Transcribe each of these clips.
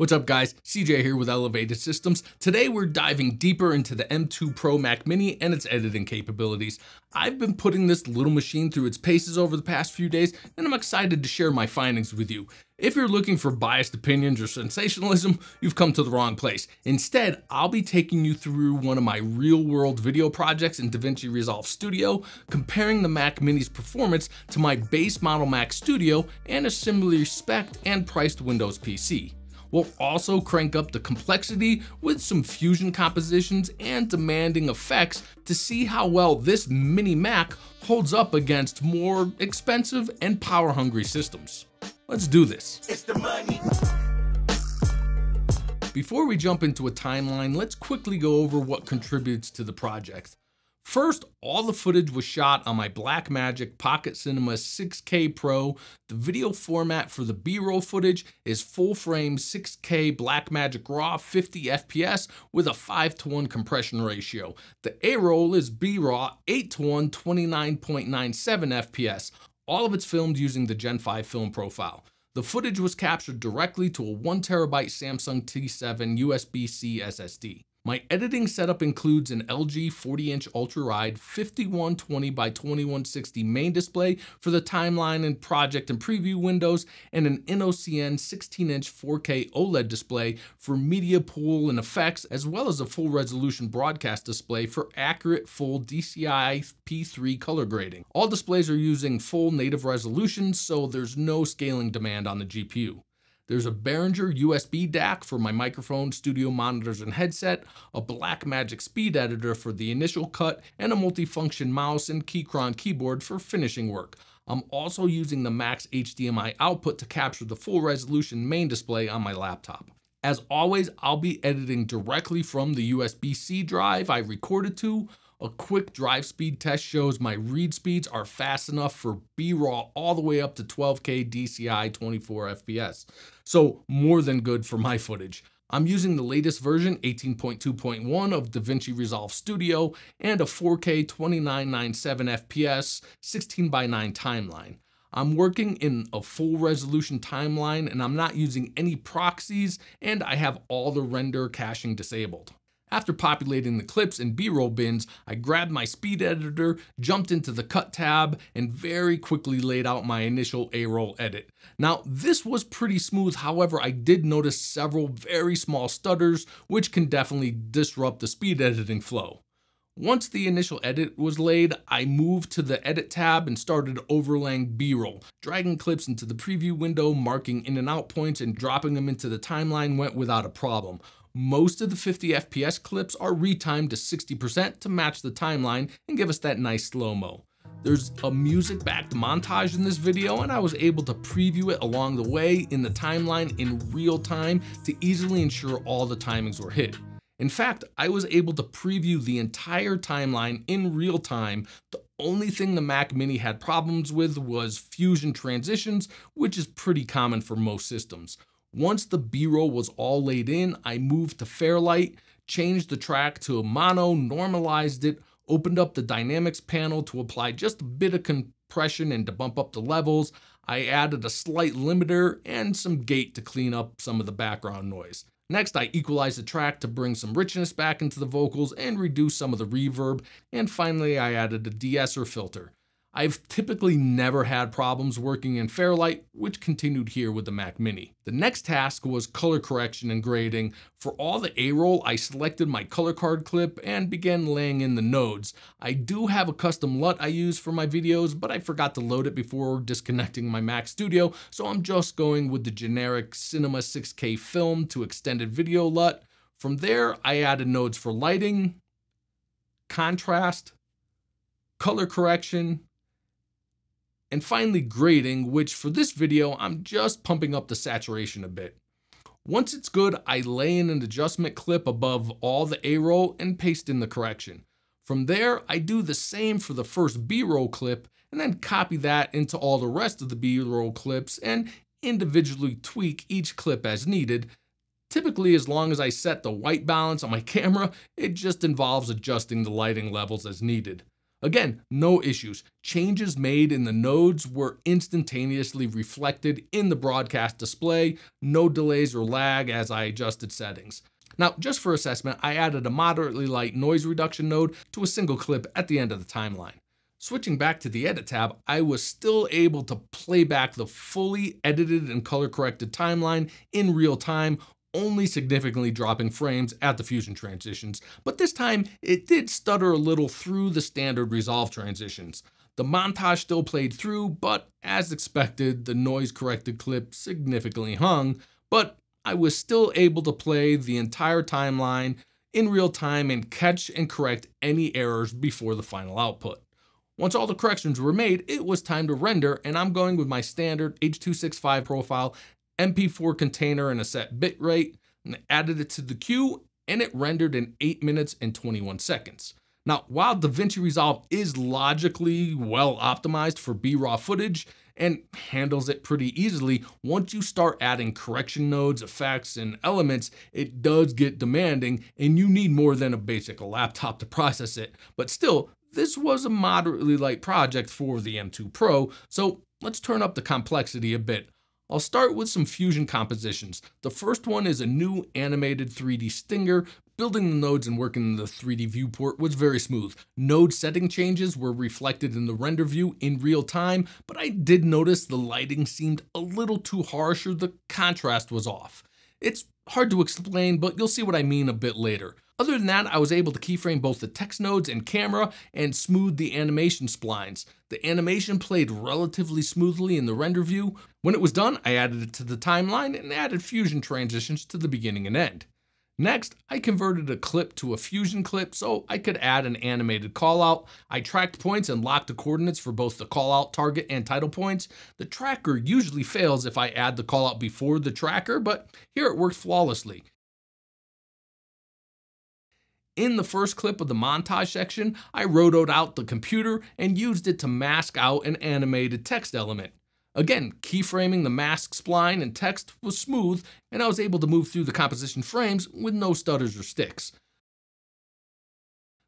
What's up guys, CJ here with Elevated Systems. Today we're diving deeper into the M2 Pro Mac Mini and its editing capabilities. I've been putting this little machine through its paces over the past few days, and I'm excited to share my findings with you. If you're looking for biased opinions or sensationalism, you've come to the wrong place. Instead, I'll be taking you through one of my real-world video projects in DaVinci Resolve Studio, comparing the Mac Mini's performance to my base model Mac Studio and a similarly spec'd and priced Windows PC. We'll also crank up the complexity with some Fusion compositions and demanding effects to see how well this mini Mac holds up against more expensive and power-hungry systems. Let's do this. It's the money. Before we jump into a timeline, let's quickly go over what contributes to the project. First, all the footage was shot on my Blackmagic Pocket Cinema 6K Pro. The video format for the B-roll footage is full-frame 6K Blackmagic RAW 50 FPS with a 5:1 compression ratio. The A-roll is B-RAW 8:1 29.97 FPS. All of it's filmed using the Gen 5 film profile. The footage was captured directly to a 1TB Samsung T7 USB-C SSD. My editing setup includes an LG 40-inch UltraWide 5120x2160 main display for the timeline and project and preview windows, and an NOCN 16-inch 4K OLED display for media pool and effects, as well as a full-resolution broadcast display for accurate full DCI P3 color grading. All displays are using full native resolution, so there's no scaling demand on the GPU. There's a Behringer USB DAC for my microphone, studio monitors, and headset, a Blackmagic speed editor for the initial cut, and a multifunction mouse and Keychron keyboard for finishing work. I'm also using the Mac's HDMI output to capture the full resolution main display on my laptop. As always, I'll be editing directly from the USB-C drive I recorded to. A quick drive speed test shows my read speeds are fast enough for B-RAW all the way up to 12K DCI 24 FPS. So more than good for my footage. I'm using the latest version 18.2.1 of DaVinci Resolve Studio and a 4K 2997 FPS 16:9 timeline. I'm working in a full resolution timeline and I'm not using any proxies, and I have all the render caching disabled. After populating the clips and B-roll bins, I grabbed my speed editor, jumped into the cut tab, and very quickly laid out my initial A-roll edit. Now, this was pretty smooth. However, I did notice several very small stutters, which can definitely disrupt the speed editing flow. Once the initial edit was laid, I moved to the edit tab and started overlaying B-roll. Dragging clips into the preview window, marking in and out points, and dropping them into the timeline went without a problem. Most of the 50 FPS clips are retimed to 60% to match the timeline and give us that nice slow-mo. There's a music-backed montage in this video, and I was able to preview it along the way in the timeline in real time to easily ensure all the timings were hit. In fact, I was able to preview the entire timeline in real time. The only thing the Mac Mini had problems with was Fusion transitions, which is pretty common for most systems. Once the B-roll was all laid in, I moved to Fairlight, changed the track to a mono, normalized it, opened up the dynamics panel to apply just a bit of compression and to bump up the levels. I added a slight limiter and some gate to clean up some of the background noise. Next, I equalized the track to bring some richness back into the vocals and reduce some of the reverb. And finally, I added a de-esser filter. I've typically never had problems working in Fairlight, which continued here with the Mac Mini. The next task was color correction and grading. For all the A-roll, I selected my color card clip and began laying in the nodes. I do have a custom LUT I use for my videos, but I forgot to load it before disconnecting my Mac Studio, so I'm just going with the generic Cinema 6K film to extended video LUT. From there, I added nodes for lighting, contrast, color correction, and finally grading, which for this video, I'm just pumping up the saturation a bit. Once it's good, I lay in an adjustment clip above all the A-roll and paste in the correction. From there, I do the same for the first B-roll clip and then copy that into all the rest of the B-roll clips and individually tweak each clip as needed. Typically, as long as I set the white balance on my camera, it just involves adjusting the lighting levels as needed. Again, no issues. Changes made in the nodes were instantaneously reflected in the broadcast display. No delays or lag as I adjusted settings. Now, just for assessment, I added a moderately light noise reduction node to a single clip at the end of the timeline. Switching back to the edit tab, I was still able to play back the fully edited and color corrected timeline in real time, only significantly dropping frames at the Fusion transitions, but this time it did stutter a little through the standard Resolve transitions. The montage still played through, but as expected, the noise corrected clip significantly hung, but I was still able to play the entire timeline in real time and catch and correct any errors before the final output. Once all the corrections were made, it was time to render, and I'm going with my standard H.265 profile, MP4 container and a set bitrate, and added it to the queue, and it rendered in 8 minutes and 21 seconds. Now, while DaVinci Resolve is logically well optimized for B-RAW footage and handles it pretty easily, once you start adding correction nodes, effects, and elements, it does get demanding, and you need more than a basic laptop to process it. But still, this was a moderately light project for the M2 Pro, so let's turn up the complexity a bit. I'll start with some Fusion compositions. The first one is a new animated 3D stinger. Building the nodes and working in the 3D viewport was very smooth. Node setting changes were reflected in the render view in real time, but I did notice the lighting seemed a little too harsh or the contrast was off. It's hard to explain, but you'll see what I mean a bit later. Other than that, I was able to keyframe both the text nodes and camera and smooth the animation splines. The animation played relatively smoothly in the render view. When it was done, I added it to the timeline and added Fusion transitions to the beginning and end. Next, I converted a clip to a Fusion clip so I could add an animated callout. I tracked points and locked the coordinates for both the callout target and title points. The tracker usually fails if I add the callout before the tracker, but here it worked flawlessly. In the first clip of the montage section, I rotoed out the computer and used it to mask out an animated text element. Again, keyframing the mask spline and text was smooth, and I was able to move through the composition frames with no stutters or sticks.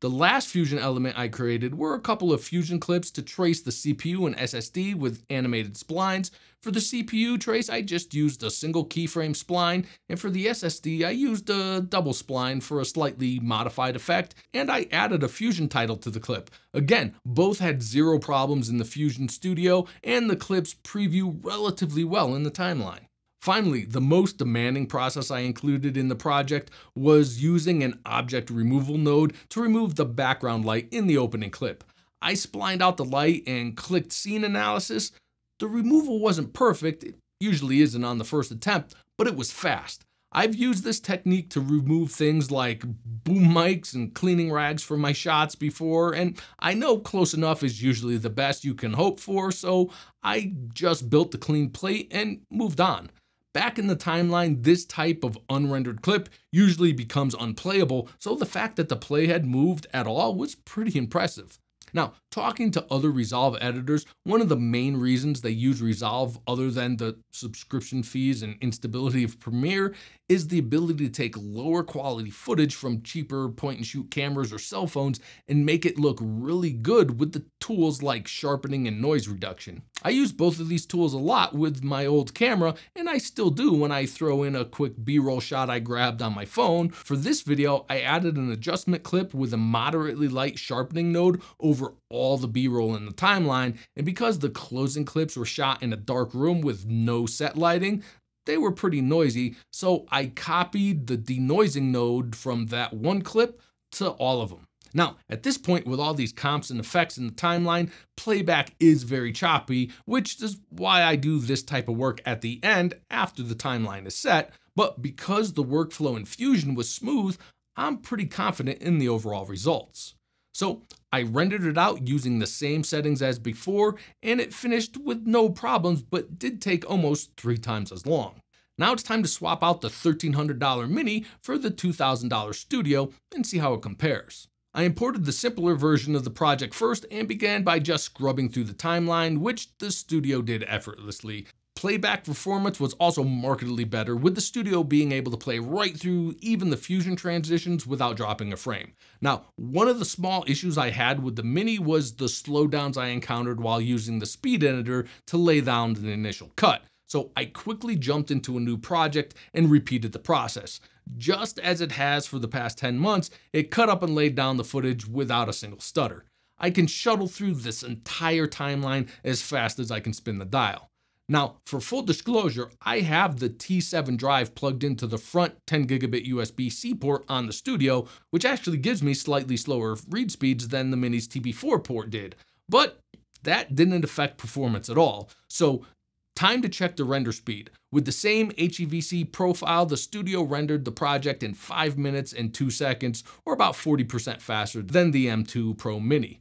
The last Fusion element I created were a couple of Fusion clips to trace the CPU and SSD with animated splines. For the CPU trace, I just used a single keyframe spline, and for the SSD, I used a double spline for a slightly modified effect, and I added a Fusion title to the clip. Again, both had zero problems in the Fusion Studio, and the clips preview relatively well in the timeline. Finally, the most demanding process I included in the project was using an object removal node to remove the background light in the opening clip. I splined out the light and clicked scene analysis. The removal wasn't perfect, it usually isn't on the first attempt, but it was fast. I've used this technique to remove things like boom mics and cleaning rags from my shots before, and I know close enough is usually the best you can hope for, so I just built the clean plate and moved on. Back in the timeline, this type of unrendered clip usually becomes unplayable, so the fact that the playhead moved at all was pretty impressive. Now, talking to other Resolve editors, one of the main reasons they use Resolve, other than the subscription fees and instability of Premiere, is the ability to take lower quality footage from cheaper point-and-shoot cameras or cell phones and make it look really good with the tools like sharpening and noise reduction. I use both of these tools a lot with my old camera, and I still do when I throw in a quick B-roll shot I grabbed on my phone. For this video, I added an adjustment clip with a moderately light sharpening node over all the B-roll in the timeline, and because the closing clips were shot in a dark room with no set lighting, they were pretty noisy, so I copied the denoising node from that one clip to all of them. Now, at this point, with all these comps and effects in the timeline, playback is very choppy, which is why I do this type of work at the end after the timeline is set, but because the workflow in Fusion was smooth, I'm pretty confident in the overall results. So I rendered it out using the same settings as before, and it finished with no problems, but did take almost 3 times as long. Now it's time to swap out the $1,300 Mini for the $2,000 Studio and see how it compares. I imported the simpler version of the project first and began by just scrubbing through the timeline, which the Studio did effortlessly. Playback performance was also markedly better, with the Studio being able to play right through even the Fusion transitions without dropping a frame. Now, one of the small issues I had with the Mini was the slowdowns I encountered while using the speed editor to lay down the initial cut. So I quickly jumped into a new project and repeated the process. Just as it has for the past 10 months, it cut up and laid down the footage without a single stutter. I can shuttle through this entire timeline as fast as I can spin the dial. Now, for full disclosure, I have the T7 drive plugged into the front 10 gigabit USB-C port on the Studio, which actually gives me slightly slower read speeds than the Mini's TB4 port did, but that didn't affect performance at all. So time to check the render speed. With the same HEVC profile, the Studio rendered the project in 5 minutes and 2 seconds, or about 40% faster than the M2 Pro Mini.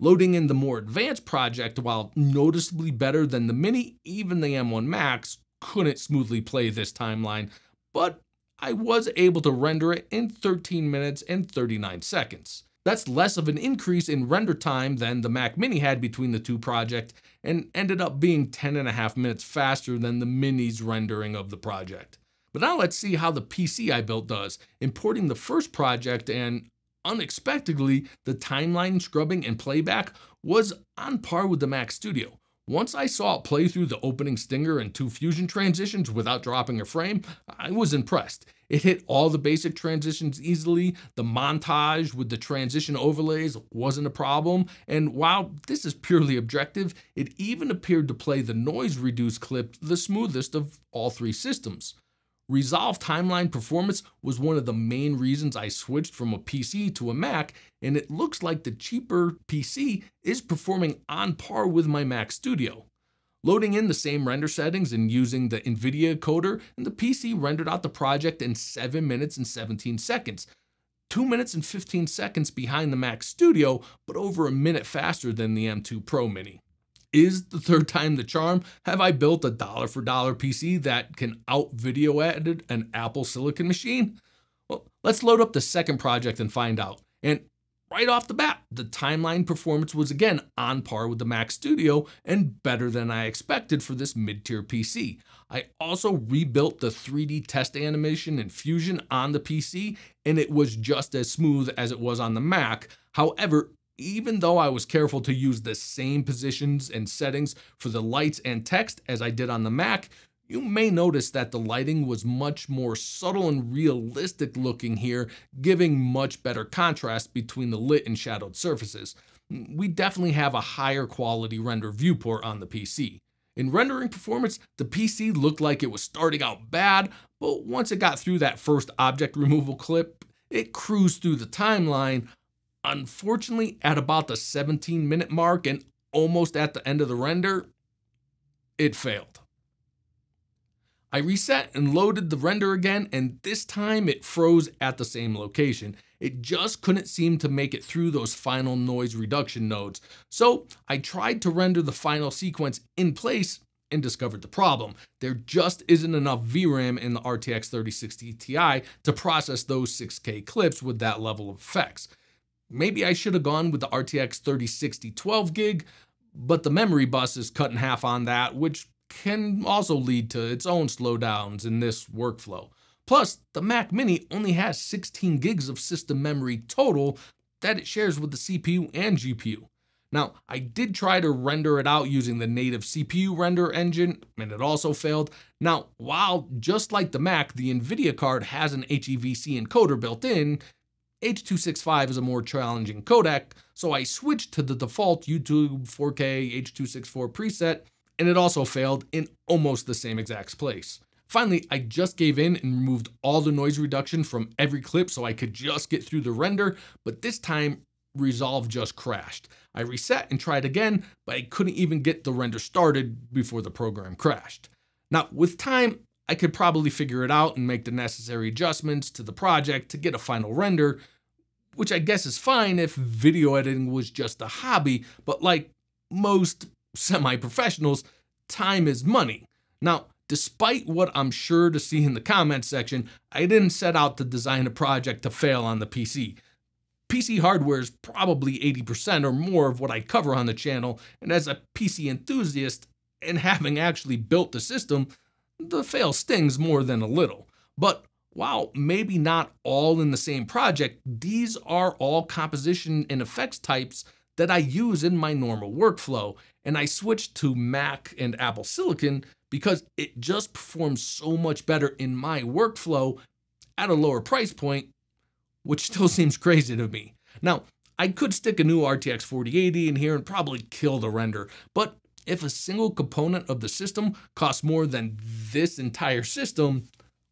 Loading in the more advanced project, while noticeably better than the Mini, even the M1 Max couldn't smoothly play this timeline, but I was able to render it in 13 minutes and 39 seconds. That's less of an increase in render time than the Mac Mini had between the two projects, and ended up being 10.5 minutes faster than the Mini's rendering of the project. But now let's see how the PC I built does, importing the first project, and unexpectedly, the timeline scrubbing and playback was on par with the Mac Studio. Once I saw it play through the opening stinger and 2 Fusion transitions without dropping a frame, I was impressed. It hit all the basic transitions easily, the montage with the transition overlays wasn't a problem, and while this is purely objective, it even appeared to play the noise reduced clip the smoothest of all 3 systems. Resolve timeline performance was one of the main reasons I switched from a PC to a Mac, and it looks like the cheaper PC is performing on par with my Mac Studio. Loading in the same render settings and using the NVIDIA encoder, and the PC rendered out the project in 7 minutes and 17 seconds. 2 minutes and 15 seconds behind the Mac Studio, but over a minute faster than the M2 Pro Mini. Is the third time the charm? Have I built a dollar-for-dollar PC that can out-video edit an Apple Silicon machine? Well, let's load up the second project and find out. And right off the bat, the timeline performance was again on par with the Mac Studio and better than I expected for this mid-tier PC. I also rebuilt the 3D test animation in Fusion on the PC, and it was just as smooth as it was on the Mac. However, even though I was careful to use the same positions and settings for the lights and text as I did on the Mac, you may notice that the lighting was much more subtle and realistic looking here, giving much better contrast between the lit and shadowed surfaces. We definitely have a higher quality render viewport on the PC. In rendering performance, the PC looked like it was starting out bad, but once it got through that first object removal clip, it cruised through the timeline. Unfortunately, at about the 17-minute mark and almost at the end of the render, it failed. I reset and loaded the render again, and this time it froze at the same location. It just couldn't seem to make it through those final noise reduction nodes. So I tried to render the final sequence in place and discovered the problem. There just isn't enough VRAM in the RTX 3060 Ti to process those 6K clips with that level of effects. Maybe I should have gone with the RTX 3060 12 gig, but the memory bus is cut in half on that, which can also lead to its own slowdowns in this workflow. Plus, the Mac Mini only has 16 gigs of system memory total that it shares with the CPU and GPU. Now, I did try to render it out using the native CPU render engine, and it also failed. Now, while just like the Mac, the NVIDIA card has an HEVC encoder built in, H.265 is a more challenging codec, so I switched to the default YouTube 4K H.264 preset, and it also failed in almost the same exact place. Finally, I just gave in and removed all the noise reduction from every clip so I could just get through the render, but this time Resolve just crashed. I reset and tried again, but I couldn't even get the render started before the program crashed. Now, with time, I could probably figure it out and make the necessary adjustments to the project to get a final render, which I guess is fine if video editing was just a hobby, but like most semi-professionals, time is money. Now, despite what I'm sure to see in the comments section, I didn't set out to design a project to fail on the PC. PC hardware is probably 80% or more of what I cover on the channel, and as a PC enthusiast, and having actually built the system, the fail stings more than a little. But while maybe not all in the same project, these are all composition and effects types that I use in my normal workflow, and I switched to Mac and Apple Silicon because it just performs so much better in my workflow at a lower price point, which still seems crazy to me. Now, I could stick a new RTX 4080 in here and probably kill the render, but if a single component of the system costs more than this entire system,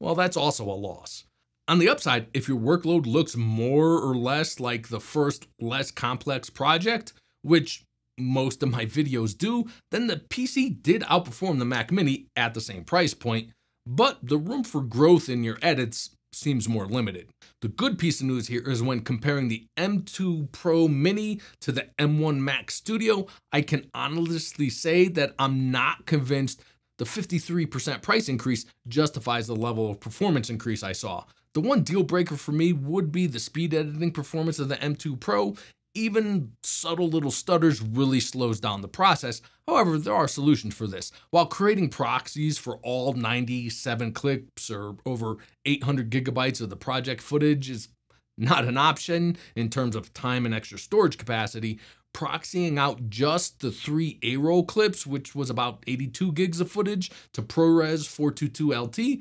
well, that's also a loss. On the upside, if your workload looks more or less like the first less complex project, which most of my videos do, then the PC did outperform the Mac Mini at the same price point, but the room for growth in your edits seems more limited. The good piece of news here is when comparing the M2 Pro Mini to the M1 Max Studio, I can honestly say that I'm not convinced the 53% price increase justifies the level of performance increase I saw. The one deal breaker for me would be the speed editing performance of the M2 Pro. Even subtle little stutters really slows down the process. However, there are solutions for this. While creating proxies for all 97 clips or over 800 gigabytes of the project footage is not an option in terms of time and extra storage capacity, proxying out just the 3 A-roll clips, which was about 82 gigs of footage, to ProRes 422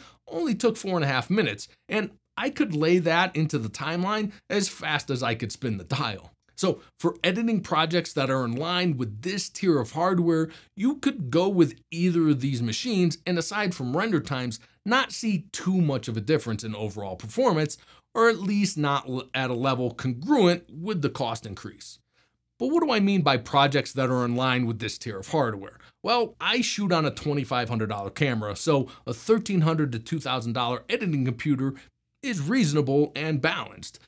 LT only took 4.5 minutes, and I could lay that into the timeline as fast as I could spin the dial. So for editing projects that are in line with this tier of hardware, you could go with either of these machines and, aside from render times, not see too much of a difference in overall performance, or at least not at a level congruent with the cost increase. But what do I mean by projects that are in line with this tier of hardware? Well, I shoot on a $2,500 camera, so a $1,300 to $2,000 editing computer is reasonable and balanced.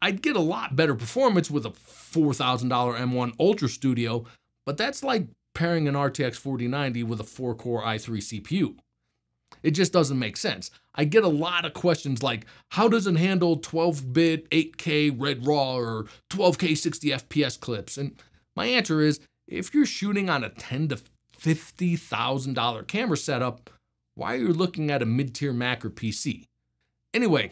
I'd get a lot better performance with a $4,000 M1 Ultra Studio, but that's like pairing an RTX 4090 with a 4-core i3 CPU. It just doesn't make sense. I get a lot of questions like, how does it handle 12-bit 8K Red Raw or 12K 60 FPS clips? And my answer is, if you're shooting on a $10,000 to $50,000 camera setup, why are you looking at a mid-tier Mac or PC? Anyway,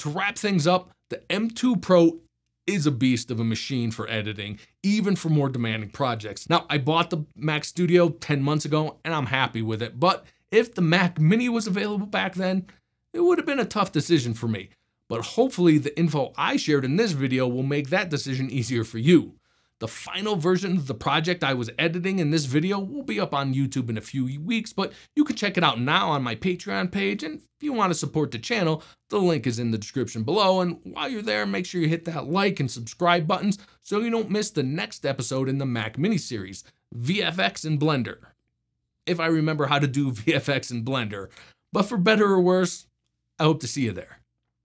to wrap things up, the M2 Pro is a beast of a machine for editing, even for more demanding projects. Now, I bought the Mac Studio 10 months ago, and I'm happy with it, but if the Mac Mini was available back then, it would have been a tough decision for me. But hopefully the info I shared in this video will make that decision easier for you. The final version of the project I was editing in this video will be up on YouTube in a few weeks, but you can check it out now on my Patreon page, and if you want to support the channel, the link is in the description below, and while you're there, make sure you hit that like and subscribe buttons so you don't miss the next episode in the Mac Mini series, VFX in Blender. If I remember how to do VFX in Blender. But for better or worse, I hope to see you there.